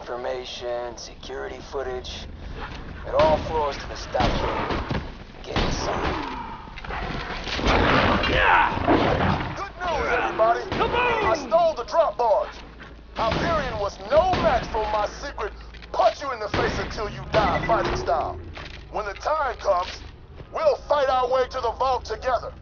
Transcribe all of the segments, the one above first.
information, security footage. It all flows to the stockade. Get inside. Yeah. Good news, everybody. I stole the drop barge. Hyperion was no match for my secret punch you in the face until you die fighting style. When the time comes, we'll fight our way to the vault together.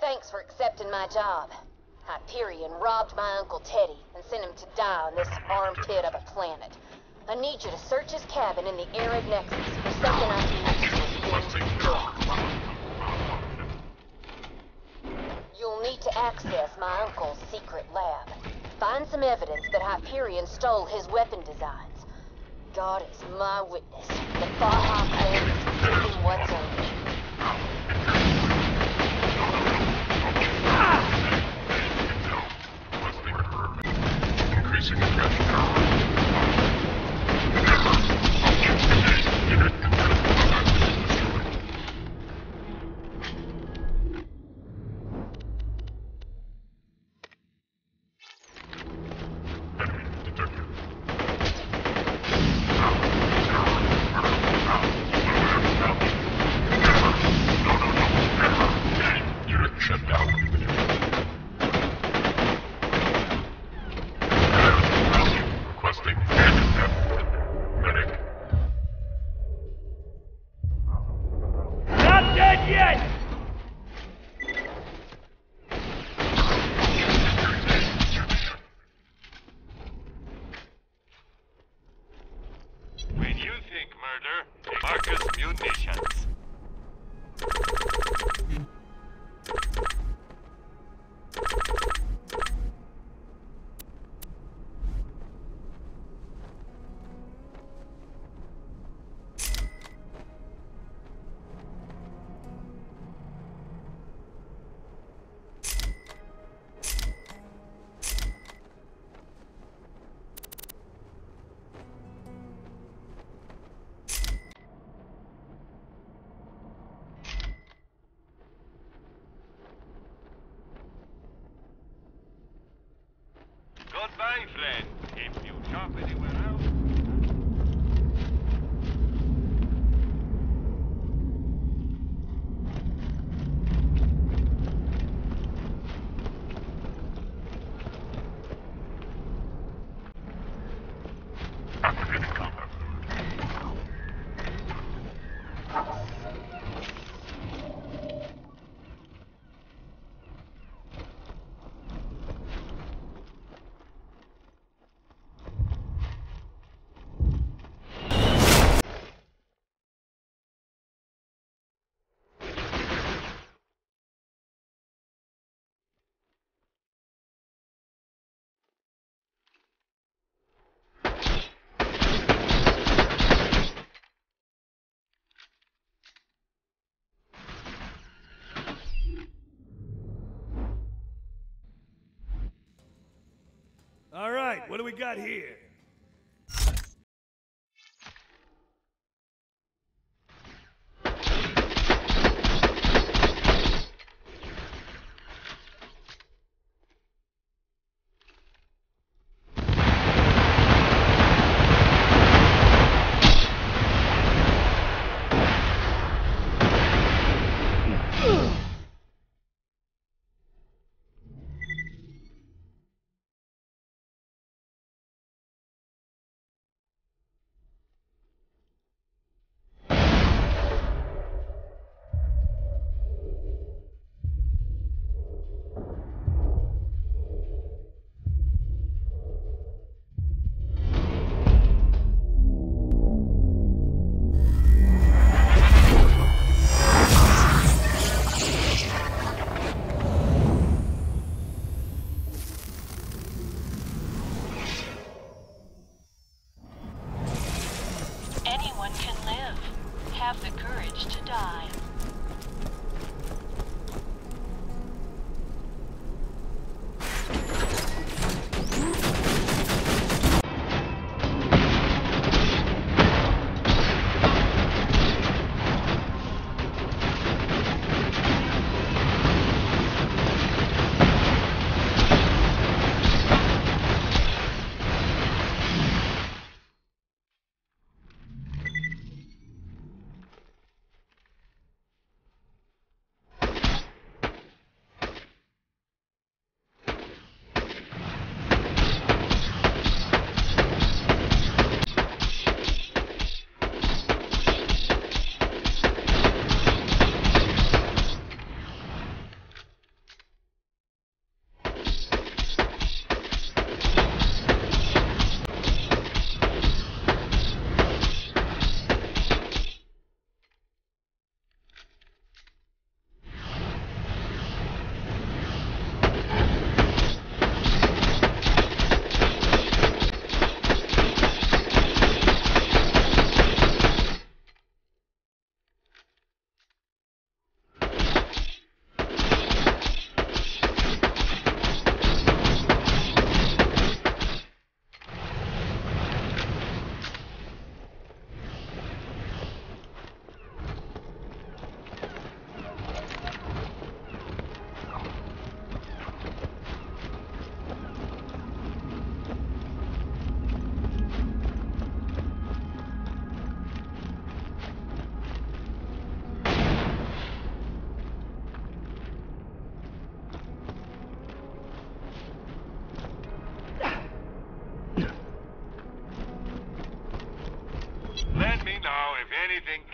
Thanks for accepting my job. Hyperion robbed my Uncle Teddy and sent him to die on this armpit of a planet. I need you to search his cabin in the Arid Nexus for something I can use. You'll need to access my uncle's secret lab. Find some evidence that Hyperion stole his weapon designs. God is my witness. The Baja Clan is keeping what's in it. Goodbye, friend. If you shop anywhere else... All right, what do we got here? have the courage to die.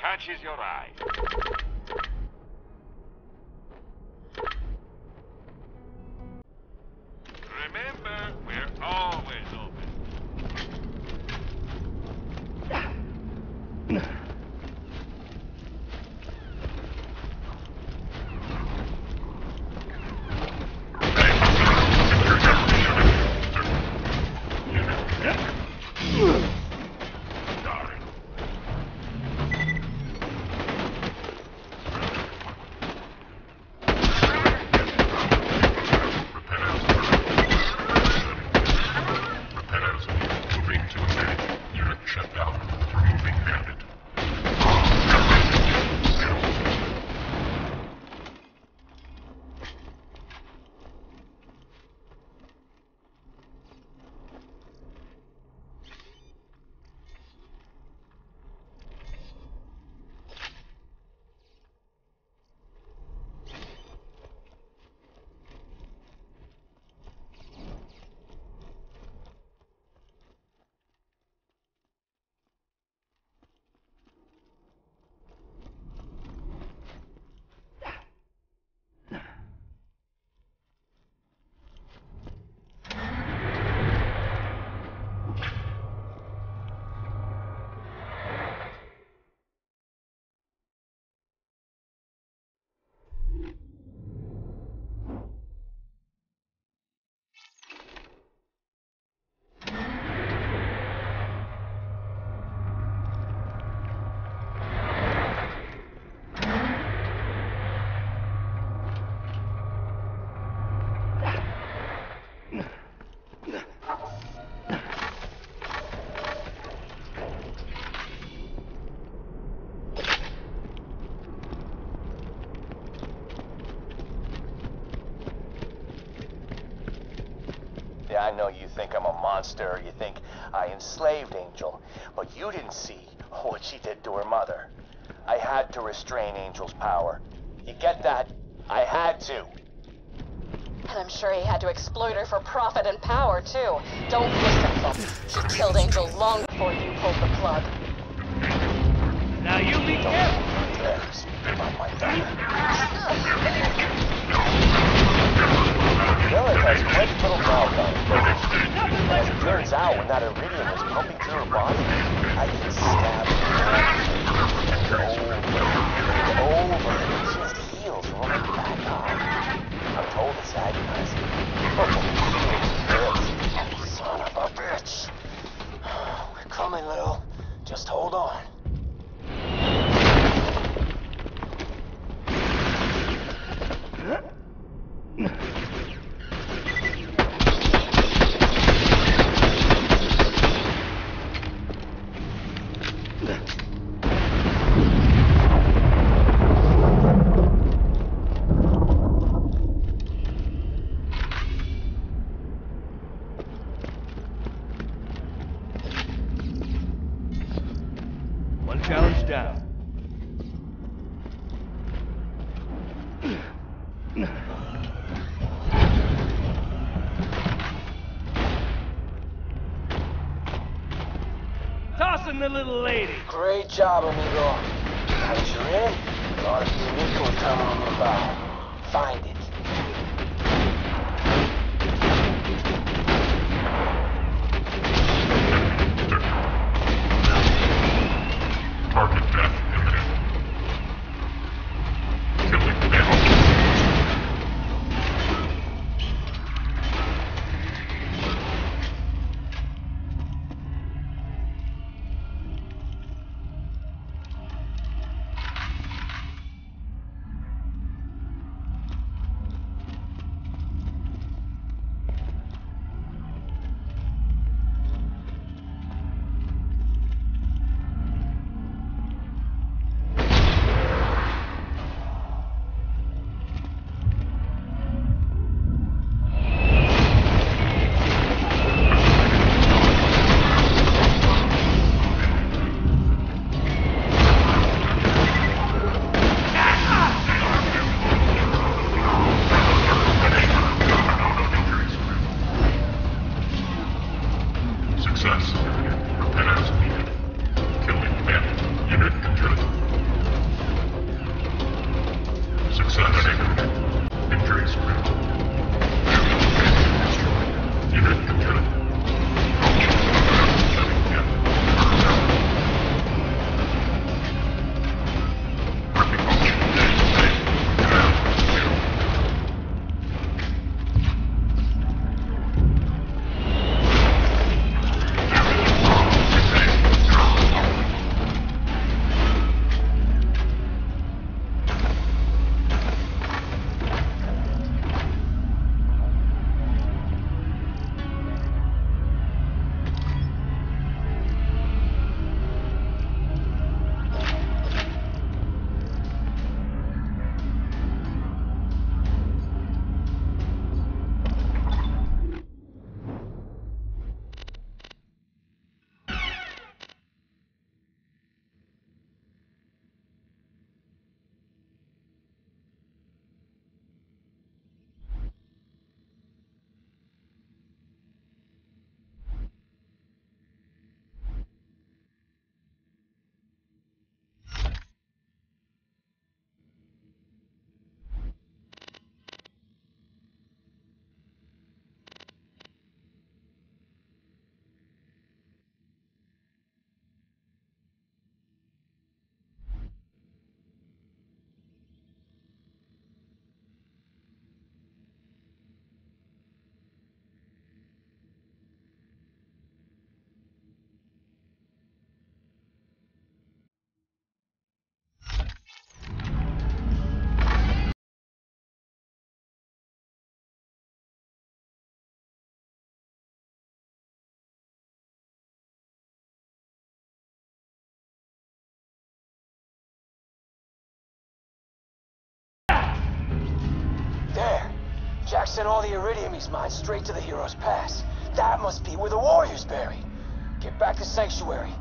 Catches your eye. Remember, we're always open. I know you think I'm a monster, you think I enslaved Angel, but you didn't see what she did to her mother. I had to restrain Angel's power. You get that? I had to. And I'm sure he had to exploit her for profit and power, too. Don't listen, folks. She killed Angel long before you pulled the plug. Now you be careful. About my daughter. Lilith has quite a little problem. As it turns out, when that Iridium was pumping through her body, I can stab her over and just heals rolling back on. I'm told it's agonizing. Oh, son of a bitch. We're coming, Lil. Just hold on. The little lady. Great job, amigo. Once you're in, the RC missile terminal nearby. Find it. Jack sent all the Iridium he's mined straight to the Hero's Pass. That must be where the warrior's buried. Get back to Sanctuary.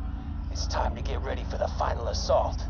It's time to get ready for the final assault.